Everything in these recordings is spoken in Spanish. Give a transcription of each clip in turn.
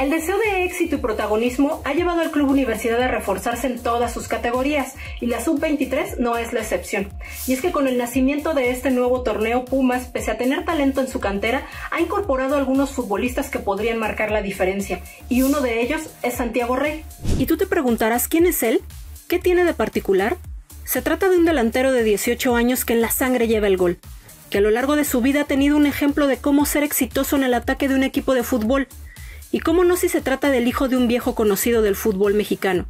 El deseo de éxito y protagonismo ha llevado al Club Universidad a reforzarse en todas sus categorías, y la Sub-23 no es la excepción. Y es que con el nacimiento de este nuevo torneo, Pumas, pese a tener talento en su cantera, ha incorporado algunos futbolistas que podrían marcar la diferencia, y uno de ellos es Santiago Rey. ¿Y tú te preguntarás quién es él? ¿Qué tiene de particular? Se trata de un delantero de 18 años que en la sangre lleva el gol, que a lo largo de su vida ha tenido un ejemplo de cómo ser exitoso en el ataque de un equipo de fútbol, y cómo no si se trata del hijo de un viejo conocido del fútbol mexicano,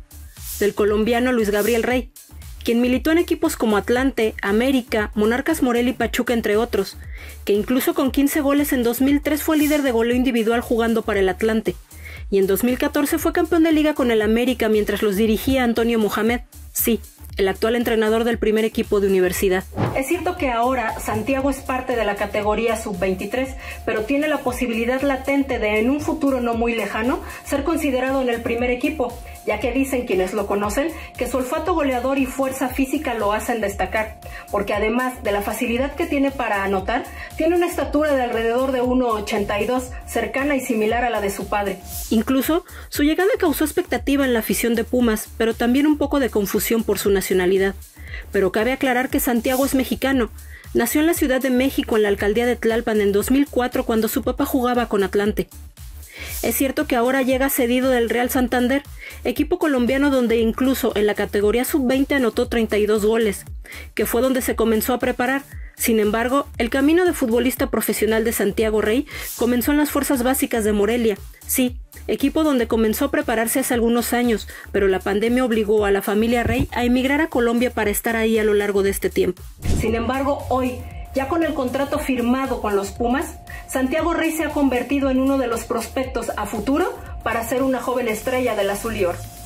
del colombiano Luis Gabriel Rey, quien militó en equipos como Atlante, América, Monarcas Morelia y Pachuca, entre otros, que incluso con 15 goles en 2003 fue líder de goleo individual jugando para el Atlante, y en 2014 fue campeón de liga con el América mientras los dirigía Antonio Mohamed, sí, el actual entrenador del primer equipo de Universidad. Es cierto que ahora Santiago es parte de la categoría Sub-23, pero tiene la posibilidad latente de, en un futuro no muy lejano, ser considerado en el primer equipo, ya que dicen quienes lo conocen que su olfato goleador y fuerza física lo hacen destacar, porque además de la facilidad que tiene para anotar, tiene una estatura de alrededor de 1.82, cercana y similar a la de su padre. Incluso, su llegada causó expectativa en la afición de Pumas, pero también un poco de confusión por su nacionalidad. Pero cabe aclarar que Santiago es mexicano. Nació en la Ciudad de México, en la alcaldía de Tlalpan, en 2004, cuando su papá jugaba con Atlante. Es cierto que ahora llega cedido del Real Santander, equipo colombiano donde incluso en la categoría Sub-20 anotó 32 goles, que fue donde se comenzó a preparar. Sin embargo, el camino de futbolista profesional de Santiago Rey comenzó en las fuerzas básicas de Morelia, sí, equipo donde comenzó a prepararse hace algunos años, pero la pandemia obligó a la familia Rey a emigrar a Colombia para estar ahí a lo largo de este tiempo. Sin embargo, hoy, ya con el contrato firmado con los Pumas, Santiago Rey se ha convertido en uno de los prospectos a futuro para ser una joven estrella del azul y oro.